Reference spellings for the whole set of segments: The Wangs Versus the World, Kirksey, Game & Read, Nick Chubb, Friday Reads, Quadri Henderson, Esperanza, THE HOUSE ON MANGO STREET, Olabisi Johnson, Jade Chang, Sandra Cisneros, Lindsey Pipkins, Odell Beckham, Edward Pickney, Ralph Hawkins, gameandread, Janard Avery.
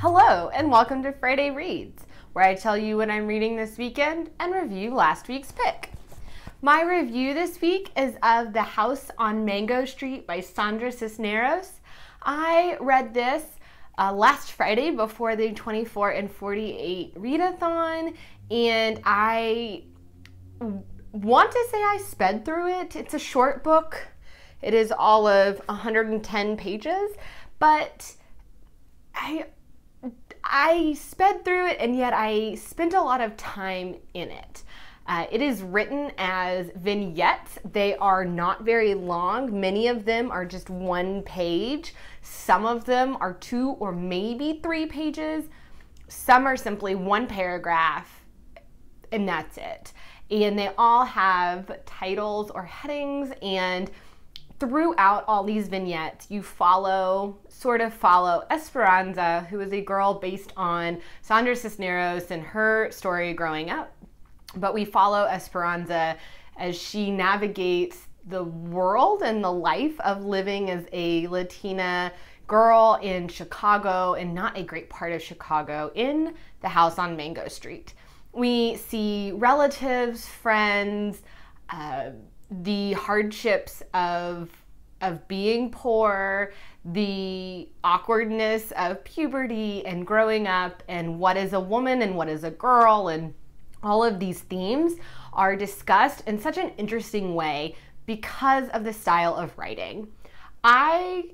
Hello and welcome to Friday Reads, where I tell you what I'm reading this weekend and review last week's pick. My review this week is of The House on Mango Street by Sandra Cisneros. I read this last Friday before the 24 and 48 readathon, and I want to say I sped through it. It's a short book. It is all of 110 pages, but I sped through it, and yet I spent a lot of time in it. It is written as vignettes. They are not very long. Many of them are just one page. Some of them are two or maybe three pages. Some are simply one paragraph, and that's it. And they all have titles or headings, and throughout all these vignettes, you sort of follow Esperanza, who is a girl based on Sandra Cisneros and her story growing up. But we follow Esperanza as she navigates the world and the life of living as a Latina girl in Chicago, and not a great part of Chicago, in the house on Mango Street. We see relatives, friends, the hardships of being poor, the awkwardness of puberty and growing up, and what is a woman and what is a girl, and all of these themes are discussed in such an interesting way because of the style of writing. I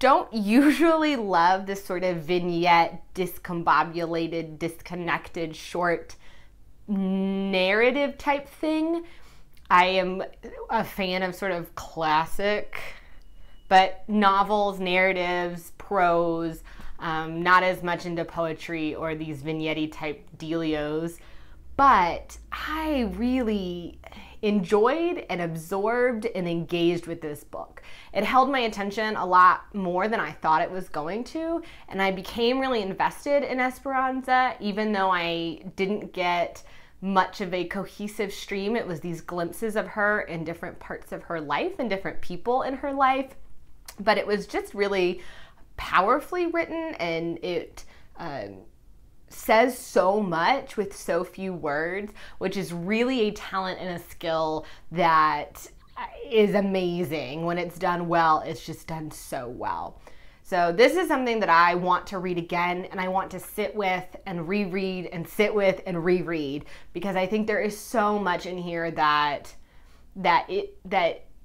don't usually love this sort of vignette, discombobulated, disconnected, short narrative type thing. I am a fan of sort of classic, but novels, narratives, prose, not as much into poetry or these vignette-y type dealios, but I really enjoyed and absorbed and engaged with this book. It held my attention a lot more than I thought it was going to, and I became really invested in Esperanza, even though I didn't get much of a cohesive stream. It was these glimpses of her in different parts of her life and different people in her life, but it was just really powerfully written, and it says so much with so few words, which is really a talent and a skill that is amazing. When it's done well, it's just done so well. So this is something that I want to read again, and I want to sit with and reread and sit with and reread, because I think there is so much in here that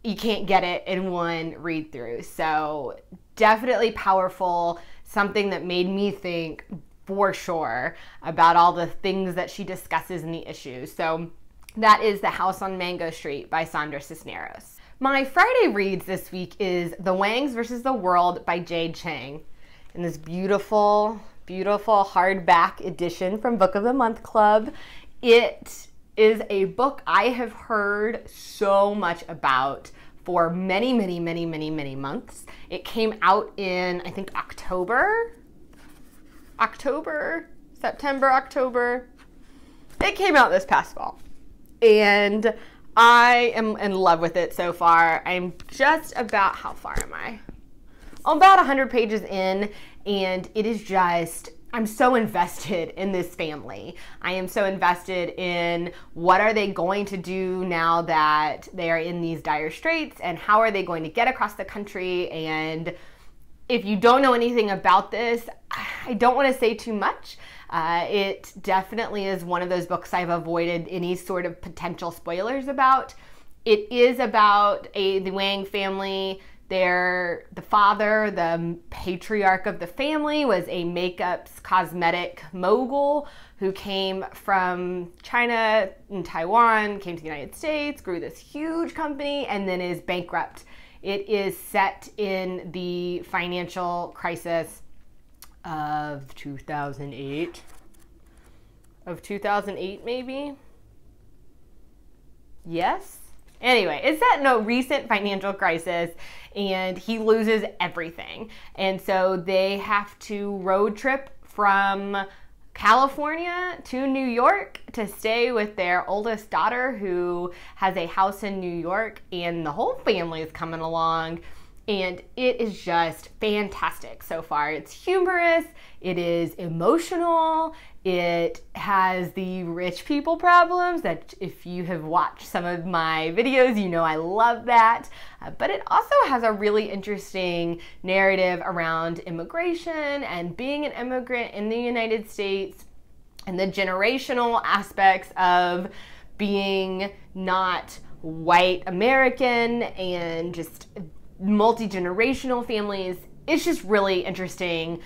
you can't get it in one read through. So definitely powerful, something that made me think for sure about all the things that she discusses and the issues. So that is The House on Mango Street by Sandra Cisneros. My Friday reads this week is The Wangs Versus the World by Jade Chang, in this beautiful, beautiful hardback edition from Book of the Month Club. It is a book I have heard so much about for many, many, many, many, many months. It came out in, I think, September, October. It came out this past fall, and I am in love with it so far. I'm just about, how far am I? I'm about 100 pages in, and it is just, I'm so invested in this family. I am so invested in what are they going to do now that they are in these dire straits, and how are they going to get across the country. And if you don't know anything about this, I don't want to say too much. It definitely is one of those books I've avoided any sort of potential spoilers about. It is about the Wang family. The father, the patriarch of the family, was a makeup cosmetic mogul who came from China and Taiwan, came to the United States, grew this huge company, and then is bankrupt. It is set in the financial crisis of 2008, maybe? Yes? Anyway, it's set in a recent financial crisis, and he loses everything. And so they have to road trip from California to New York to stay with their oldest daughter, who has a house in New York, and the whole family is coming along. and it is just fantastic so far. It's humorous, it is emotional, it has the rich people problems that if you have watched some of my videos, you know I love that. But it also has a really interesting narrative around immigration and being an immigrant in the United States and the generational aspects of being not white American and just multi-generational families. It's just really interesting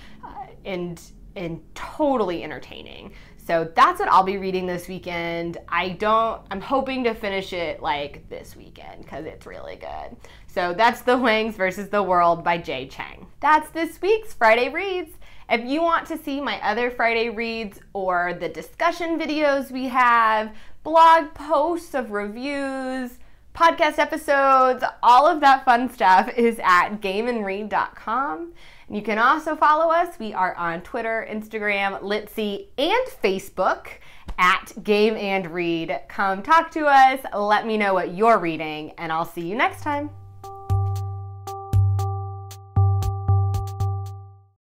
and totally entertaining. So that's what I'll be reading this weekend. I'm hoping to finish it like this weekend because it's really good. So that's The Wangs Versus the World by Jade Chang. That's this week's Friday Reads. If you want to see my other Friday Reads or the discussion videos we have, blog posts of reviews, podcast episodes, all of that fun stuff is at gameandread.com. And you can also follow us. We are on Twitter, Instagram, Litzy, and Facebook at Game and Read. Come talk to us. Let me know what you're reading, and I'll see you next time.